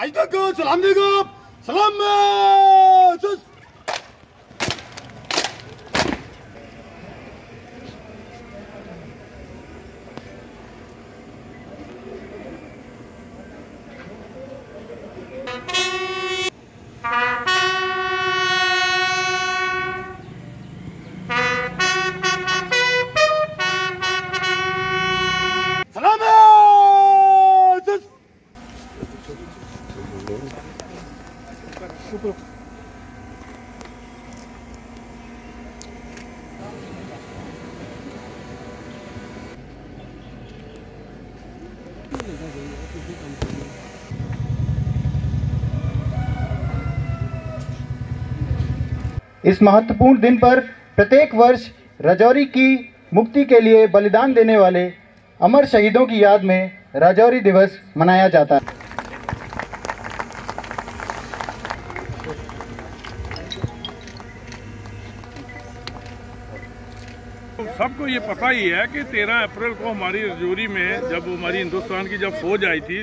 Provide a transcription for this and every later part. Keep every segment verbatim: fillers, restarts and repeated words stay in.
साजदा को सलाम देगा, सलाम इस महत्वपूर्ण दिन पर प्रत्येक वर्ष राजौरी की मुक्ति के लिए बलिदान देने वाले अमर शहीदों की याद में राजौरी दिवस मनाया जाता है। सबको ये पता ही है कि तेरह अप्रैल को हमारी राजौरी में जब हमारी हिंदुस्तान की जब फौज आई थी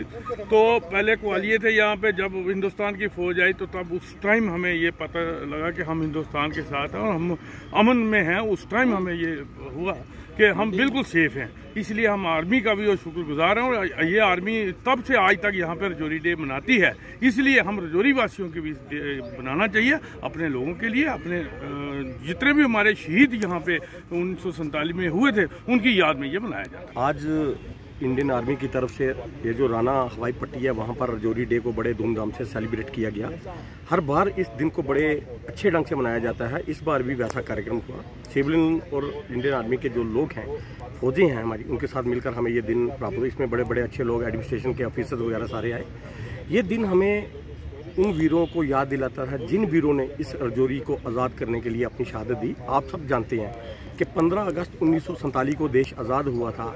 तो पहले ग्वालियर थे यहाँ पे, जब हिंदुस्तान की फौज आई तो तब उस टाइम हमें ये पता लगा कि हम हिंदुस्तान के साथ हैं और हम अमन में हैं। उस टाइम हमें ये हुआ कि हम बिल्कुल सेफ हैं, इसलिए हम आर्मी का भी और शुक्रगुजार हैं और ये आर्मी तब से आज तक यहाँ पर राजौरी डे मनाती है। इसलिए हम राजौरी वासियों के भी मनाना चाहिए, अपने लोगों के लिए, अपने जितने भी हमारे शहीद यहाँ पे उन्नीस सौ सैंतालीस में हुए थे उनकी याद में ये मनाया जाता है। आज इंडियन आर्मी की तरफ से ये जो राना हवाई पट्टी है वहाँ पर राजौरी डे को बड़े धूमधाम से सेलिब्रेट किया गया। हर बार इस दिन को बड़े अच्छे ढंग से मनाया जाता है, इस बार भी वैसा कार्यक्रम हुआ। सिविलियन और इंडियन आर्मी के जो लोग हैं, फौजी हैं हमारी, उनके साथ मिलकर हमें ये दिन प्राप्त हुआ। इसमें बड़े बड़े अच्छे लोग, एडमिनिस्ट्रेशन के ऑफिसर्स वगैरह सारे आए। ये दिन हमें उन वीरों को याद दिलाता है जिन वीरों ने इस राजौरी को आज़ाद करने के लिए अपनी शहादत दी। आप सब जानते हैं कि पंद्रह अगस्त उन्नीस सौ सैंतालीस को देश आज़ाद हुआ था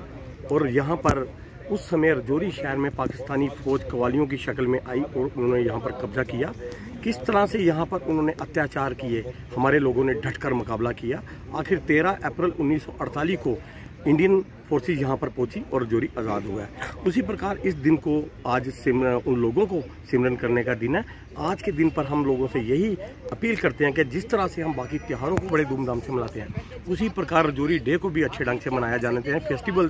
और यहाँ पर उस समय राजौरी शहर में पाकिस्तानी फ़ौज कवालियों की शक्ल में आई और उन्होंने यहाँ पर कब्जा किया। किस तरह से यहाँ पर उन्होंने अत्याचार किए, हमारे लोगों ने डट कर मुकाबला किया। आखिर तेरह अप्रैल उन्नीस सौ अड़तालीस को इंडियन फोर्सेज यहाँ पर पहुँची और राजौरी आज़ाद हुआ है। उसी प्रकार इस दिन को आज सिमरन, उन लोगों को सिमरन करने का दिन है। आज के दिन पर हम लोगों से यही अपील करते हैं कि जिस तरह से हम बाकी त्योहारों को बड़े धूमधाम से मनाते हैं, उसी प्रकार राजौरी डे को भी अच्छे ढंग से मनाया जाना चाहिए, फेस्टिवल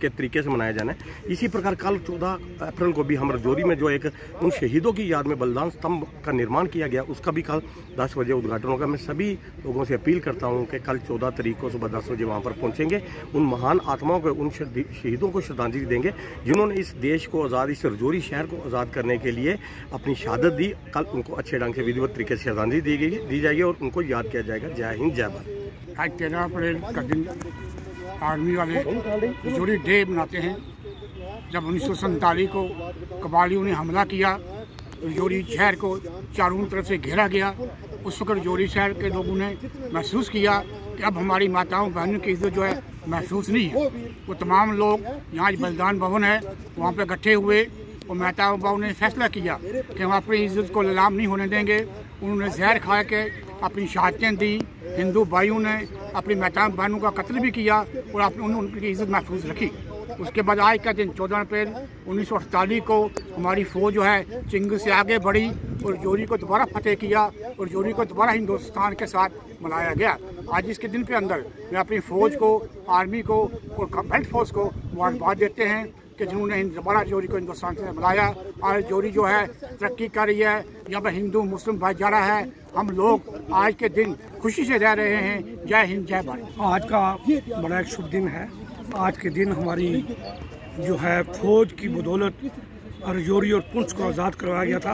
के तरीके से मनाया जाना है। इसी प्रकार कल चौदह अप्रैल को भी हम राजौरी में जो एक उन शहीदों की याद में बलिदान स्तंभ का निर्माण किया गया, उसका भी कल दस बजे उद्घाटन होगा। मैं सभी लोगों से अपील करता हूँ कि कल चौदह तारीख को सुबह दस बजे वहाँ पर पहुँचेंगे, उन महान आत्माओं को, उन शहीदों को श्रद्धांजलि देंगे जिन्होंने इस देश को आज़ाद, इस राजौरी शहर को आज़ाद करने के लिए अपनी शहादत दी। कल उनको अच्छे ढंग से विधिवत तरीके से श्रद्धांजलि दी गई दी जाएगी और उनको याद किया जाएगा। जय हिंद, जय भारत। आज तेरह अप्रैल का दिन आर्मी वाले राजौरी डे मनाते हैं। जब उन्नीस सौ सैंतालीस को कबालियों ने हमला किया, राजौरी शहर को चारों तरफ से घेरा गया। उस वक्त राजौरी शहर के लोगों ने महसूस किया कि अब हमारी माताओं बहनों की इज्जत जो है महसूस नहीं है। वो तमाम लोग यहाँ बलिदान भवन है वहाँ पे इकट्ठे हुए और माताओं बहनों ने फैसला किया कि हम अपनी इज्जत को नीलाम नहीं होने देंगे। उन्होंने जहर खा के अपनी शहादतें दी। हिंदू भाइयों ने अपनी माताओं बहनों का कत्ल भी किया और अपने उनकी इज्जत महफूज रखी। उसके बाद आज का दिन चौदह अप्रैल उन्नीस सौ अड़तालीस को हमारी फौज जो है चिंग से आगे बढ़ी और राजौरी को दोबारा फतेह किया और राजौरी को दोबारा हिंदुस्तान के साथ मनाया गया। आज इसके दिन के अंदर मैं अपनी फौज को, आर्मी को और कम्बैट फोर्स को मुबारकबाद देते हैं कि जिन्होंने दोबारा राजौरी को हिंदुस्तान से मनाया। आज राजौरी जो है तरक्की कर रही है, यहाँ पर हिंदू मुस्लिम भाईचारा है। हम लोग आज के दिन खुशी से रह रहे हैं। जय हिंद, जय भारत। आज का बड़ा एक शुभ दिन है। आज के दिन हमारी जो है फौज की बदौलत राजौरी और पुंछ को आज़ाद करवाया गया था।